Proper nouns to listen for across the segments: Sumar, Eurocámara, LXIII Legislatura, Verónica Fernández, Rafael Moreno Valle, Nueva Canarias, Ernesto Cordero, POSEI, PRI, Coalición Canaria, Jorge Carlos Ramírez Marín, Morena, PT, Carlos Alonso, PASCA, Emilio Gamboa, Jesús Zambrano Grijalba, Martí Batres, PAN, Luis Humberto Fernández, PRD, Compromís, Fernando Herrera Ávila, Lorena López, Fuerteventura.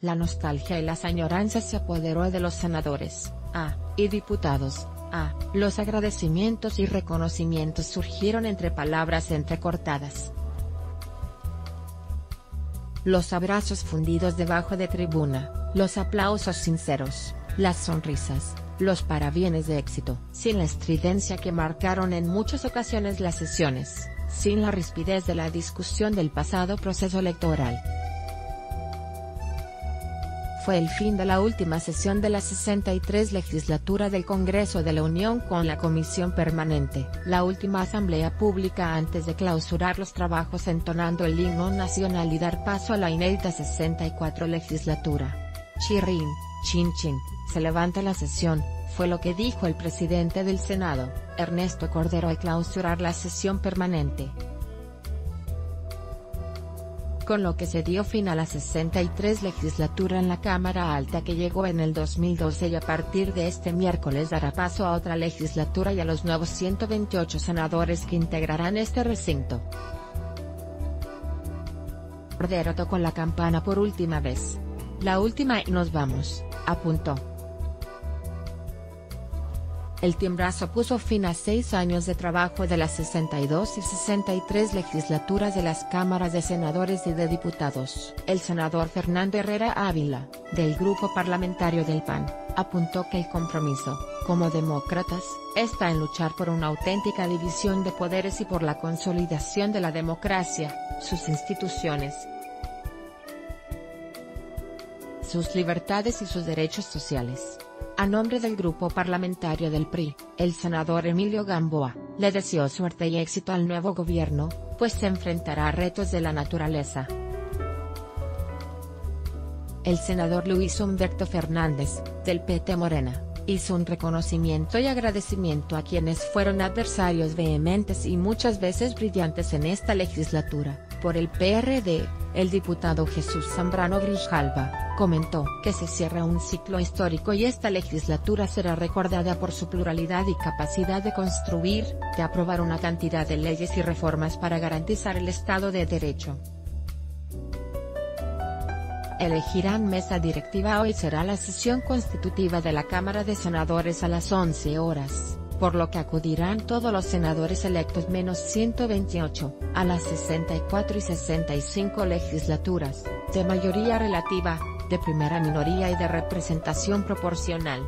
La nostalgia y las añoranzas se apoderó de los senadores, y diputados, los agradecimientos y reconocimientos surgieron entre palabras entrecortadas. Los abrazos fundidos debajo de tribuna, los aplausos sinceros, las sonrisas, los parabienes de éxito. Sin la estridencia que marcaron en muchas ocasiones las sesiones, sin la rispidez de la discusión del pasado proceso electoral. Fue el fin de la última sesión de la 63ª Legislatura del Congreso de la Unión con la Comisión Permanente. La última asamblea pública antes de clausurar los trabajos entonando el himno nacional y dar paso a la inédita 64ª Legislatura. Chirrin, chin chin, se levanta la sesión, fue lo que dijo el presidente del Senado, Ernesto Cordero, al clausurar la sesión permanente. Con lo que se dio fin a la 63ª Legislatura en la Cámara Alta que llegó en el 2012 y a partir de este miércoles dará paso a otra legislatura y a los nuevos 128 senadores que integrarán este recinto. Cordero tocó la campana por última vez. La última y nos vamos, apuntó. El timbrazo puso fin a 6 años de trabajo de las 62 y 63 legislaturas de las cámaras de senadores y de diputados. El senador Fernando Herrera Ávila, del grupo parlamentario del PAN, apuntó que el compromiso, como demócratas, está en luchar por una auténtica división de poderes y por la consolidación de la democracia, sus instituciones, sus libertades y sus derechos sociales. A nombre del grupo parlamentario del PRI, el senador Emilio Gamboa, le deseó suerte y éxito al nuevo gobierno, pues se enfrentará a retos de la naturaleza. El senador Luis Humberto Fernández, del PT Morena, hizo un reconocimiento y agradecimiento a quienes fueron adversarios vehementes y muchas veces brillantes en esta legislatura. Por el PRD, el diputado Jesús Zambrano Grijalba comentó que se cierra un ciclo histórico y esta legislatura será recordada por su pluralidad y capacidad de construir, de aprobar una cantidad de leyes y reformas para garantizar el Estado de Derecho. Elegirán mesa directiva. Hoy será la sesión constitutiva de la Cámara de Senadores a las 11 horas. Por lo que acudirán todos los senadores electos menos 128, a las 64 y 65 legislaturas, de mayoría relativa, de primera minoría y de representación proporcional.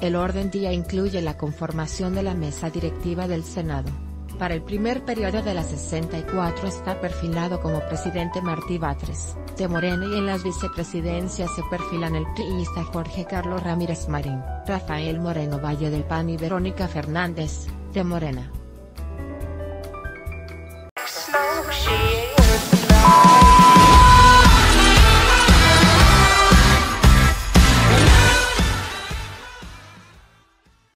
El orden día incluye la conformación de la mesa directiva del Senado. Para el primer periodo de las 64 está perfilado como presidente Martí Batres, de Morena, y en las vicepresidencias se perfilan el priista Jorge Carlos Ramírez Marín, Rafael Moreno Valle del PAN y Verónica Fernández, de Morena.